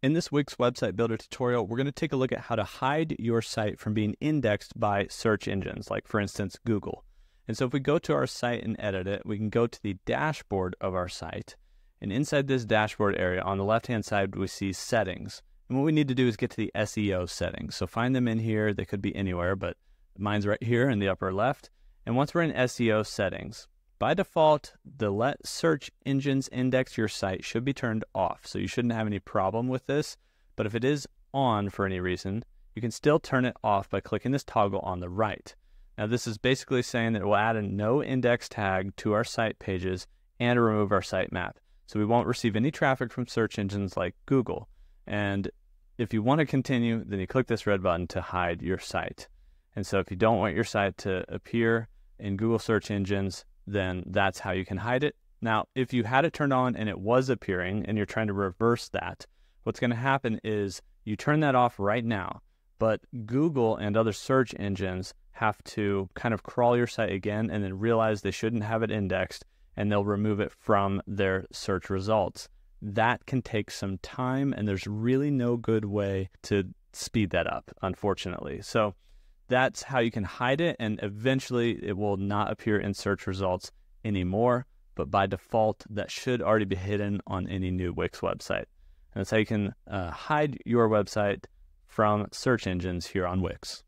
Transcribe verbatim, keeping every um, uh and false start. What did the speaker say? In this Wix website builder tutorial, we're going to take a look at how to hide your site from being indexed by search engines, like for instance, Google. And so if we go to our site and edit it, we can go to the dashboard of our site. And inside this dashboard area on the left-hand side, we see settings. And what we need to do is get to the S E O settings. So find them in here. They could be anywhere, but mine's right here in the upper left. And once we're in S E O settings, by default, the let search engines index your site should be turned off. So you shouldn't have any problem with this, but if it is on for any reason, you can still turn it off by clicking this toggle on the right. Now this is basically saying that it will add a no index tag to our site pages and remove our sitemap. So we won't receive any traffic from search engines like Google. And if you want to continue, then you click this red button to hide your site. And so if you don't want your site to appear in Google search engines, then that's how you can hide it. Now, if you had it turned on and it was appearing and you're trying to reverse that, what's going to happen is you turn that off right now, but Google and other search engines have to kind of crawl your site again and then realize they shouldn't have it indexed, and they'll remove it from their search results. That can take some time, and there's really no good way to speed that up, unfortunately. So that's how you can hide it, and eventually it will not appear in search results anymore, but by default, that should already be hidden on any new Wix website. And that's how you can uh, hide your website from search engines here on Wix.